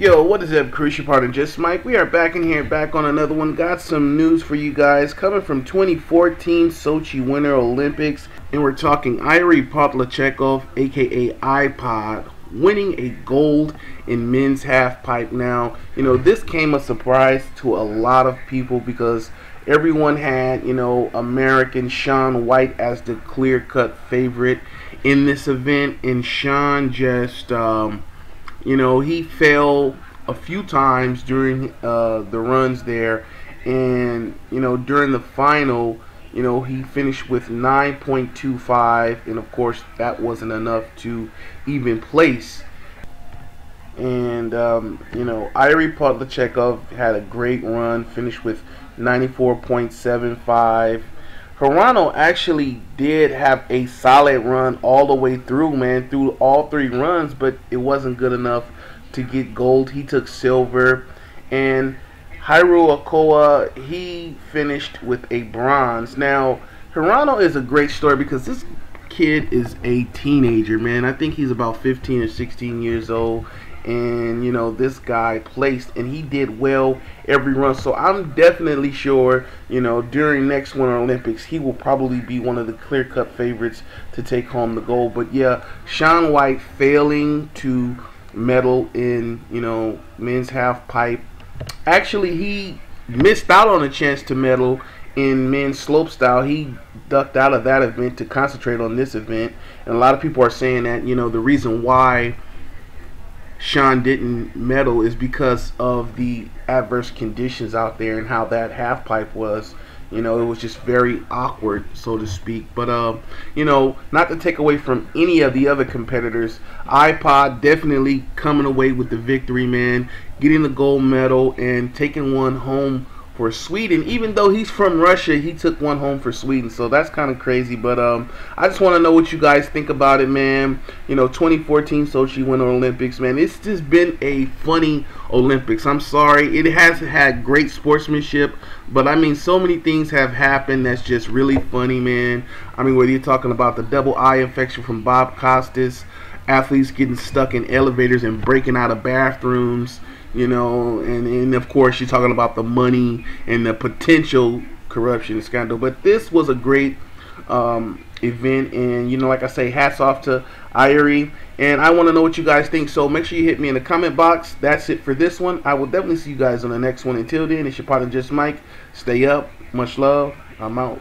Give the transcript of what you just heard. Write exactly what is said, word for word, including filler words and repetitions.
Yo, what is up, crew? Your partner Just Mike. We are back in here, back on another one. Got some news for you guys coming from twenty fourteen Sochi Winter Olympics, and we're talking Iouri Podladtchikov, aka I P O D, winning a gold in men's half pipe. Now, you know, this came a surprise to a lot of people because everyone had, you know, American Shaun White as the clear-cut favorite in this event, and Shaun just, um, you know, he fell a few times during uh, the runs there, and, you know, during the final, you know, he finished with nine point two five, and of course that wasn't enough to even place. And um, you know, Iouri Podladtchikov had a great run, finished with ninety-four point seven five. Hirano actually did have a solid run all the way through, man, through all three runs, but it wasn't good enough to get gold. He took silver, and Hiroakoa, he finished with a bronze. Now, Hirano is a great story because this kid is a teenager, man. I think he's about fifteen or sixteen years old, and, you know, this guy placed, and he did well every run. So I'm definitely sure, you know, during next Winter Olympics, he will probably be one of the clear-cut favorites to take home the gold. But, yeah, Shaun White failing to medal in, you know, men's half-pipe. Actually, he missed out on a chance to medal in men's slopestyle. He ducked out of that event to concentrate on this event. And a lot of people are saying that, you know, the reason why Shaun didn't medal is because of the adverse conditions out there and how that half pipe was. You know, it was just very awkward, so to speak. But, uh, you know, not to take away from any of the other competitors, I P O D definitely coming away with the victory, man, getting the gold medal and taking one home for Sweden. Even though he's from Russia, he took one home for Sweden, so that's kind of crazy. But um, I just want to know what you guys think about it, man. You know, twenty fourteen Sochi Winter Olympics, man, it's just been a funny Olympics. I'm sorry, it has had great sportsmanship, but I mean, so many things have happened that's just really funny, man. I mean, whether you're talking about the double eye infection from Bob Costas, athletes getting stuck in elevators and breaking out of bathrooms, you know, and, and of course you're talking about the money and the potential corruption scandal. But this was a great um, event, and, you know, like I say, hats off to Iouri, and I want to know what you guys think, so make sure you hit me in the comment box. That's it for this one. I will definitely see you guys on the next one. Until then, it's your partner Just Mike. Stay up, much love, I'm out.